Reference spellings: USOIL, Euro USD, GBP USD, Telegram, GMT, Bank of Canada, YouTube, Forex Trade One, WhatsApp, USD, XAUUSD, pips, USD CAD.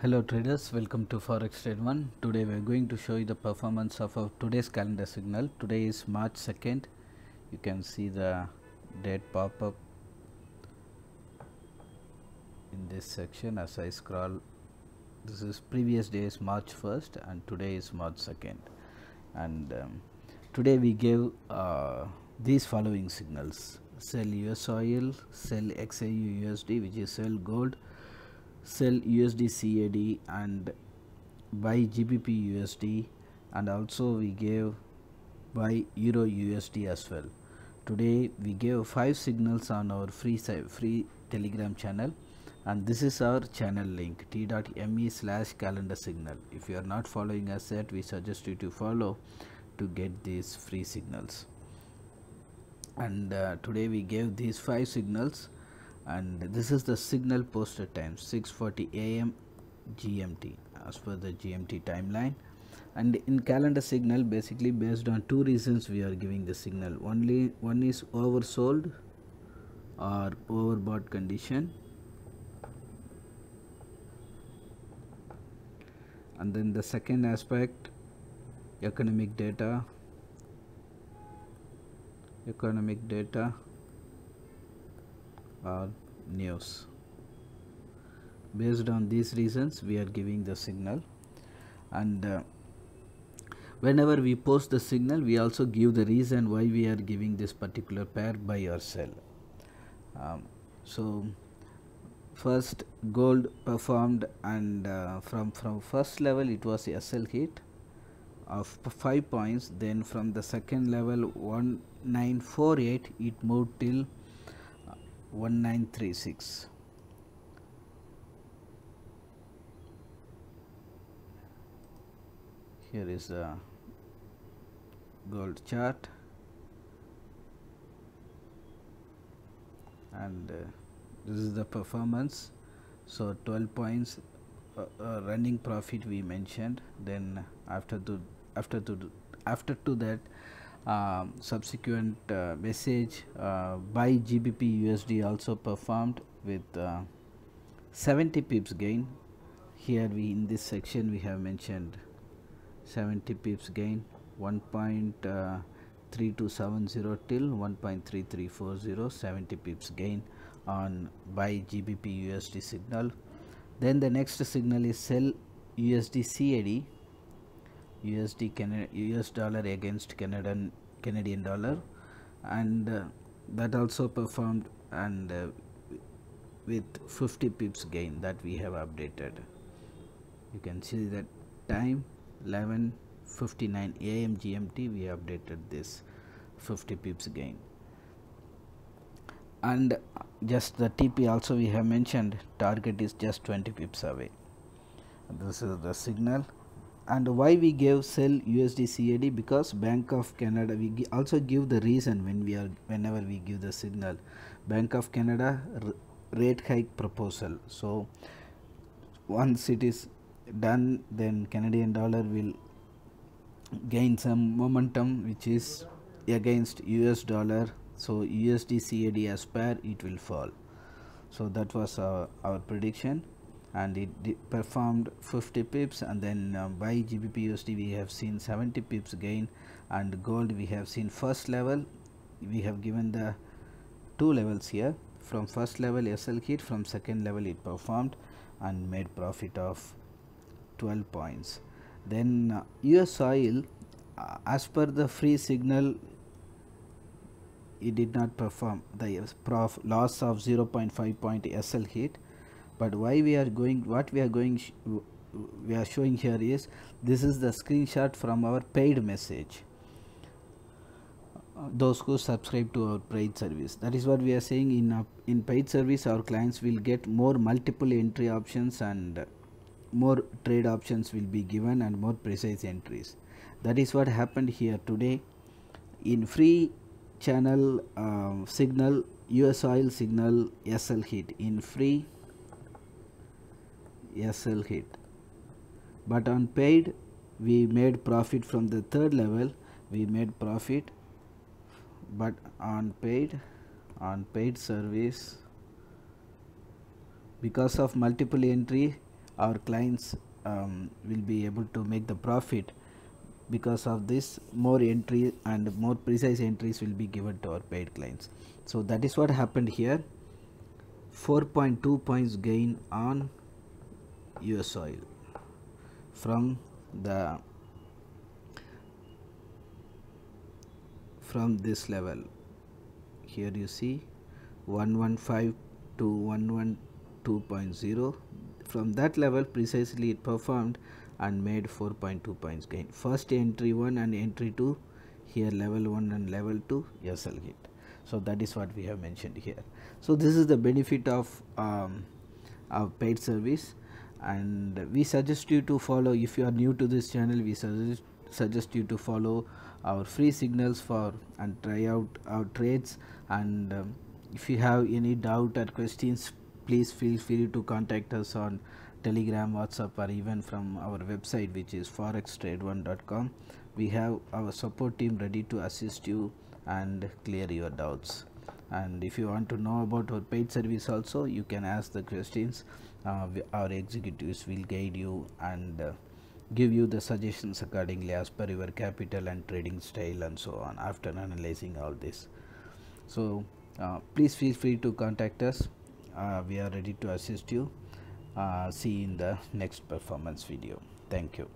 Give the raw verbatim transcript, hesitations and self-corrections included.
Hello traders, welcome to Forex Trade One. Today we are going to show you the performance of our today's calendar signal. Today is March second. You can see the date pop up in this section as I scroll. This is previous day is March first and today is March second. And um, today we gave uh, these following signals: sell U S oil, sell X A U U S D, which is sell gold, sell U S D C A D, and buy G B P U S D, and also we gave buy Euro U S D as well. Today we gave five signals on our free free Telegram channel, and this is our channel link, t dot m e slash calendar signal. If you are not following us yet, we suggest you to follow to get these free signals. And uh, today we gave these five signals, and this is the signal posted time, six forty A M G M T, as per the G M T timeline. And in calendar signal, basically based on two reasons we are giving the signal. Only one is oversold or overbought condition, and then the second aspect, economic data economic data or news. Based on these reasons we are giving the signal. And uh, whenever we post the signal, we also give the reason why we are giving this particular pair, buy or sell. Um, so first, gold performed, and uh, from from first level it was a sell hit of five points. Then from the second level one nine four eight it moved till one nine three six, here is the gold chart, and uh, this is the performance. So twelve points uh, uh, running profit we mentioned. Then after to after to after to that, Um, subsequent uh, message, uh, buy G B P U S D also performed with uh, seventy pips gain. Here we, in this section, we have mentioned seventy pips gain, one point three two seven zero till one point three three four zero, seventy pips gain on buy G B P U S D signal. Then the next signal is sell U S D C A D, U S D Canada, U S dollar against Canadian Canadian dollar, and uh, that also performed, and uh, with fifty pips gain that we have updated. You can see that time eleven fifty-nine A M G M T. We updated this fifty pips gain, and just the T P also we have mentioned. Target is just twenty pips away. This is the signal. And why we gave sell U S D C A D, because Bank of Canada, we gi also give the reason when we are whenever we give the signal, Bank of Canada rate hike proposal. So once it is done, then Canadian dollar will gain some momentum which is against U S dollar, so U S D C A D as pair it will fall. So that was our, our prediction, and it performed fifty pips. And then uh, buy G B P U S D we have seen seventy pips gain, and gold we have seen first level, we have given the two levels here. From first level S L hit, from second level it performed and made profit of twelve points. Then uh, U S oil, uh, as per the free signal, it did not perform, the prof loss of zero point five point S L hit. But why we are going, what we are going, we are showing here is, this is the screenshot from our paid message. Those who subscribe to our paid service, that is what we are saying. In uh, in paid service, our clients will get more multiple entry options, and more trade options will be given, and more precise entries. That is what happened here today. In free channel uh, signal, U S oil signal S L hit in free. S L hit, but on paid we made profit from the third level. We made profit, but on paid, on paid service, because of multiple entry, our clients um, will be able to make the profit. Because of this, more entry and more precise entries will be given to our paid clients. So that is what happened here. four point two points gain on U S oil from the from this level. Here you see one fifteen to one twelve point zero. From that level precisely it performed and made four point two points gain. First entry one and entry two, here level one and level two U S L hit. So that is what we have mentioned here. So this is the benefit of um, our paid service, and we suggest you to follow. If you are new to this channel, we suggest suggest you to follow our free signals for and try out our trades. And um, if you have any doubt or questions, please feel free to contact us on Telegram, WhatsApp, or even from our website, which is forex trade one dot com. We have our support team ready to assist you and clear your doubts. And if you want to know about our paid service also, you can ask the questions. Uh, we, our executives will guide you and uh, give you the suggestions accordingly as per your capital and trading style and so on, after analyzing all this. So uh, please feel free to contact us. Uh, we are ready to assist you. Uh, see you in the next performance video. Thank you.